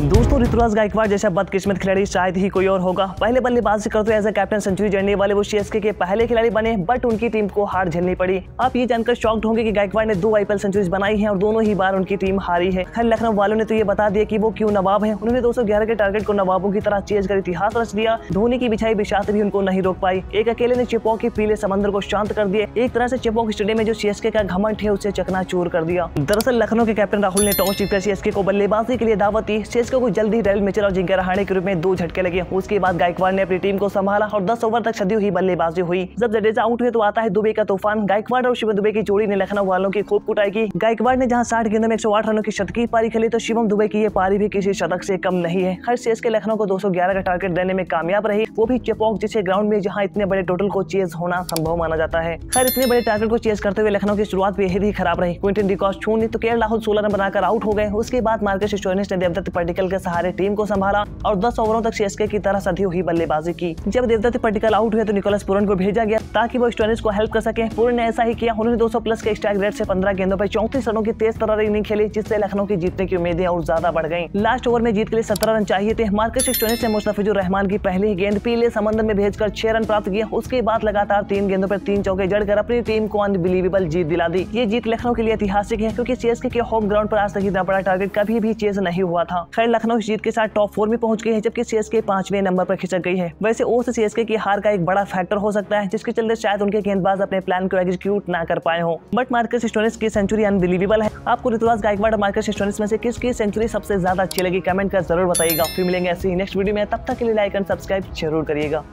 दोस्तों, ऋतुराज गायकवाड़ जैसा बदकिस्मत खिलाड़ी शायद ही कोई और होगा। पहले बल्लेबाजी करते एज ए कैप्टन सेंचुरी जड़ने वाले वो सीएसके के पहले खिलाड़ी बने, बट उनकी टीम को हार झेलनी पड़ी। आप ये जानकर शॉक्ड होंगे कि गायकवाड़ ने 2 आईपीएल सेंचुरीज बनाई हैं और दोनों ही बार उनकी टीम हारी है। खैर, लखनऊ वालों ने तो ये बता दिया कि वो क्यों नवाब है। उन्होंने 211 के टारगेट को नवाबों की तरह चेज कर इतिहास रच दिया। धोनी की बिछाई बिशात भी उनको नहीं रोक पाई। एक अकेले ने चेपौक के पीले समंदर को शांत कर दिया। एक तरह से चेपौक स्टेडियम में जो सीएसके का घमंड है उसे चकनाचूर कर दिया। दरअसल लखनऊ के कैप्टन राहुल ने टॉस जीतकर सीएसके को बल्लेबाजी के लिए दावत दी। को जल्दी रैल में चला और जिनके रहाणे के रूप में 2 झटके लगे। उसके बाद गायकवाड़ ने अपनी टीम को संभाला और 10 ओवर तक सदी हुई बल्लेबाजी हुई। जब जडेजा आउट हुए तो आता है दुबे का तूफान। गायकवाड़ और शिवम दुबे की जोड़ी ने लखनऊ वालों की खूब कुटाई की। गायकवाड़ ने जहां 60 गेंदों में 108 रनों की शतकीय पारी खेली, तो शिवम दुबे की ये पारी भी किसी शतक से कम नहीं है। हर सीएसके लखनऊ को 211 का टारगेट देने में कामयाब रही, वो भी चेपौक जैसे ग्राउंड में जहाँ इतने बड़े टोटल को चेज होना संभव माना जाता है। खैर, इतने बड़े टारगेट को चेज करते हुए लखनऊ की शुरुआत बेहद ही खराब रही। क्विंटन डी कॉक शून्य तो राहुल 16 रन बनाकर आउट हो गए। उसके बाद मार्कस स्टोइनिस ने देवदत्त पडिक्कल के सहारे टीम को संभाला और 10 ओवरों तक सीएसके की तरह सधी हुई बल्लेबाजी की। जब देवदत्त पडिक्कल आउट हुए तो निकोलस पूरन को भेजा गया ताकि वो स्टोइनिस को हेल्प कर सके। पूरन ने ऐसा ही किया। उन्होंने 200 प्लस के स्ट्राइक रेट से 15 गेंदों पर 34 रनों की तेज तर्रार इनिंग खेली, जिससे लखनऊ की जीतने की उम्मीदें और ज्यादा बढ़ गई। लास्ट ओवर में जीत के लिए 17 रन चाहिए थे। मार्कस स्टोइनिस ने मुस्तफिजुर रहमान की पहली गेंद पीले समंदर में भेजकर 6 रन प्राप्त किए। उसके बाद लगातार 3 गेंदों पर 3 चौके जड़कर अपनी टीम को अनबिलीवेबल जीत दिला दी। ये जीत लखनऊ के लिए ऐतिहासिक है क्योंकि सीएसके के होम ग्राउंड पर आज तक इतना बड़ा टारगेट कभी भी चेज नहीं हुआ था। खैर, लखनऊ जीत के साथ टॉप 4 में पहुंच गई है, जबकि सीएसके 5वें नंबर पर खिसक गई है। वैसे ओर से सीएसके की हार का एक बड़ा फैक्टर हो सकता है, जिसके चलते शायद उनके गेंदबाज अपने प्लान को एग्जीक्यूट ना कर पाए हो। बट मार्कस स्टोइनिस की सेंचुरी अनबिलीवेबल है। आपको ऋतुराज गायकवाड़ और मार्कस स्टोइनिस में से किसकी सेंचुरी सबसे ज्यादा अच्छी लगी, कमेंट कर जरूर बताइएगा। फिर मिलेंगे ऐसी नेक्स्ट वीडियो में, तब तक के लिए लाइक एंड सब्सक्राइब जरूर करिएगा।